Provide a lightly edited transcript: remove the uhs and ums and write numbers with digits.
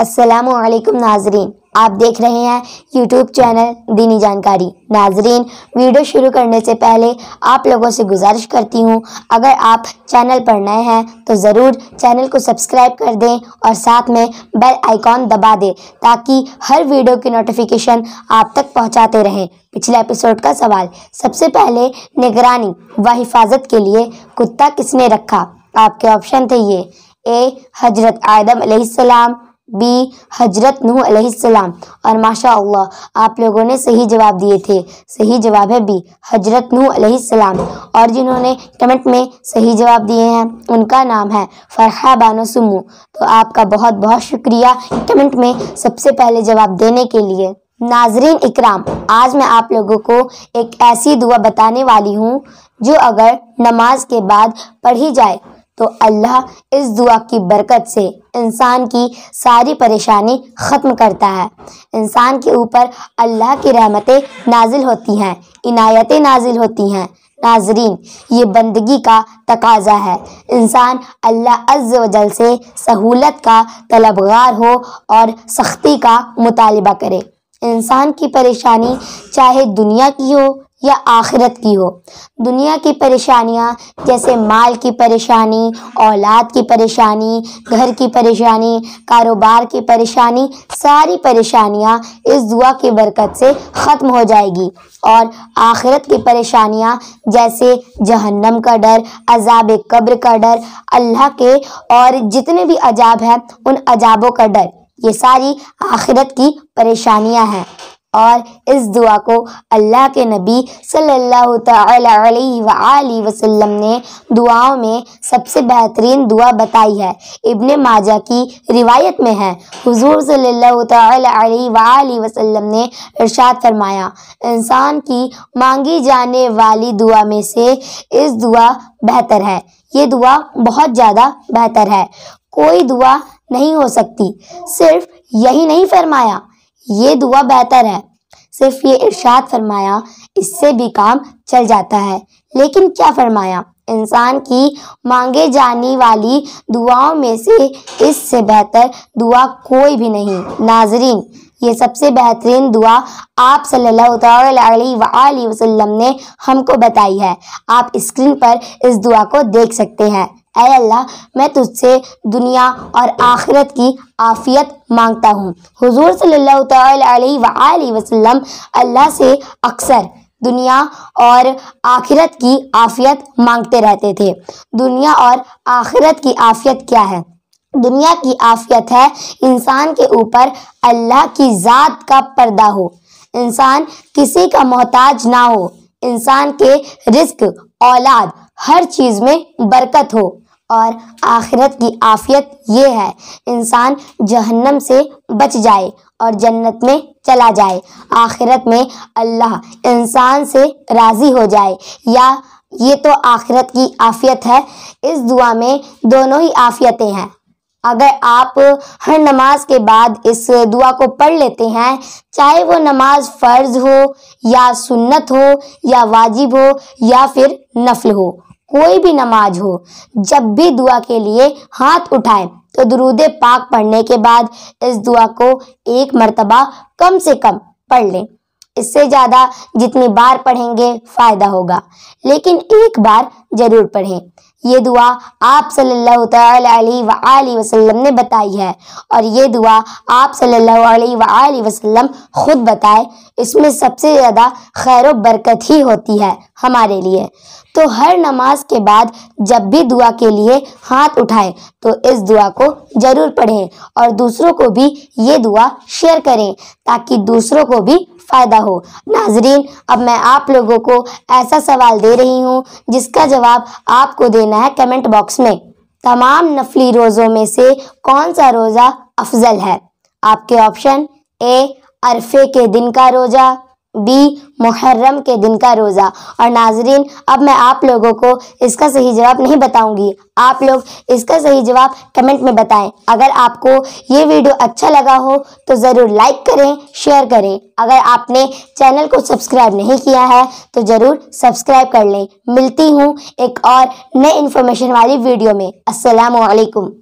अस्सलामुअलैकुम नाजरीन, आप देख रहे हैं YouTube चैनल दीनी जानकारी। नाजरीन, वीडियो शुरू करने से पहले आप लोगों से गुजारिश करती हूँ, अगर आप चैनल पर नए हैं तो ज़रूर चैनल को सब्सक्राइब कर दें और साथ में बेल आइकॉन दबा दें ताकि हर वीडियो की नोटिफिकेशन आप तक पहुँचाते रहें। पिछले एपिसोड का सवाल, सबसे पहले निगरानी व हिफाजत के लिए कुत्ता किसने रखा? आपके ऑप्शन थे ये, ए हजरत आदम अलैहिस्सलाम, बी हजरत नूह अलैहिस्सलाम। और माशाअल्लाह आप लोगों ने सही जवाब दिए थे। सही जवाब है बी हजरत नूह अलैहिस्सलाम। और जिन्होंने कमेंट में सही जवाब दिए हैं उनका नाम है फरहा बानो सुमू। तो आपका बहुत बहुत शुक्रिया कमेंट में सबसे पहले जवाब देने के लिए। नाजरीन इकराम, आज मैं आप लोगों को एक ऐसी दुआ बताने वाली हूँ जो अगर नमाज के बाद पढ़ी जाए तो अल्लाह इस दुआ की बरकत से इंसान की सारी परेशानी ख़त्म करता है। इंसान के ऊपर अल्लाह की रहमतें नाजिल होती हैं, इनायतें नाजिल होती हैं। नाजरीन, ये बंदगी का तकाजा है। इंसान अल्लाह अज़्ज़ व जल से सहूलत का तलबगार हो और सख्ती का मुतालबा करे। इंसान की परेशानी चाहे दुनिया की हो या आखिरत की हो। दुनिया की परेशानियाँ जैसे माल की परेशानी, औलाद की परेशानी, घर की परेशानी, कारोबार की परेशानी, सारी परेशानियाँ इस दुआ की बरकत से ख़त्म हो जाएगी। और आखिरत की परेशानियाँ जैसे जहन्नम का डर, अजाब कब्र का डर, अल्लाह के और जितने भी अजाब हैं उन अजाबों का डर, ये सारी आखिरत की परेशानियाँ हैं। और इस दुआ को अल्लाह के नबी सल्लल्लाहु तआला अलैहि वसल्लम ने दुआओं में सबसे बेहतरीन दुआ बताई है। इब्ने माजा की रिवायत में है, हुजूर सल्लल्लाहु तआला अलैहि वसल्लम ने इरशाद फरमाया, इंसान की मांगी जाने वाली दुआ में से इस दुआ बेहतर है। ये दुआ बहुत ज़्यादा बेहतर है, कोई दुआ नहीं हो सकती। सिर्फ यही नहीं फरमाया ये दुआ बेहतर है, सिर्फ ये इरशाद फरमाया इससे भी काम चल जाता है। लेकिन क्या फरमाया? इंसान की मांगे जाने वाली दुआओं में से इससे बेहतर दुआ कोई भी नहीं। नाजरीन, ये सबसे बेहतरीन दुआ आप सल्लल्लाहु तआला अलैहि वसल्लम ने हमको बताई है। आप स्क्रीन पर इस दुआ को देख सकते हैं। ऐ अल्लाह, मैं तुझसे दुनिया और आखिरत की आफियत मांगता हूँ। हुजूर सल्लल्लाहु तआला अलैहि वसल्लम अल्लाह से अक्सर दुनिया और आखिरत की आफियत मांगते रहते थे। दुनिया और आखिरत की आफियत क्या है? दुनिया की आफियत है इंसान के ऊपर अल्लाह की ज़ात का पर्दा हो, इंसान किसी का मोहताज ना हो, इंसान के रिस्क, औलाद, हर चीज़ में बरकत हो। और आखिरत की आफियत ये है इंसान जहन्नम से बच जाए और जन्नत में चला जाए। आखिरत में अल्लाह इंसान से राज़ी हो जाए, या ये तो आखिरत की आफियत है। इस दुआ में दोनों ही आफियतें हैं। अगर आप हर नमाज के बाद इस दुआ को पढ़ लेते हैं, चाहे वो नमाज फ़र्ज़ हो या सुन्नत हो या वाजिब हो या फिर नफल हो, कोई भी नमाज हो, जब भी दुआ के लिए हाथ उठाएं तो दुरूदे पाक पढ़ने के बाद इस दुआ को एक मर्तबा कम से कम पढ़ लें। इससे ज़्यादा जितनी बार पढ़ेंगे फ़ायदा होगा, लेकिन एक बार ज़रूर पढ़ें। ये दुआ आप सल्लल्लाहु तआला अलैहि वसल्लम ने बताई है, और ये दुआ आप सल्लल्लाहु अलैहि वसल्लम खुद बताए। इसमें सबसे ज़्यादा खैर व बरकत ही होती है हमारे लिए। तो हर नमाज के बाद जब भी दुआ के लिए हाथ उठाएं तो इस दुआ को ज़रूर पढ़ें और दूसरों को भी ये दुआ शेयर करें ताकि दूसरों को भी फ़ायदा हो। नाजरीन, अब मैं आप लोगों को ऐसा सवाल दे रही हूँ जिसका जवाब आपको देना है कमेंट बॉक्स में। तमाम नफली रोज़ों में से कौन सा रोज़ा अफजल है? आपके ऑप्शन, ए अरफे के दिन का रोज़ा, बी मुहर्रम के दिन का रोज़ा। और नाजरीन, अब मैं आप लोगों को इसका सही जवाब नहीं बताऊंगी, आप लोग इसका सही जवाब कमेंट में बताएं। अगर आपको ये वीडियो अच्छा लगा हो तो ज़रूर लाइक करें, शेयर करें। अगर आपने चैनल को सब्सक्राइब नहीं किया है तो ज़रूर सब्सक्राइब कर लें। मिलती हूँ एक और नए इन्फॉर्मेशन वाली वीडियो में। अस्सलामु अलैकुम।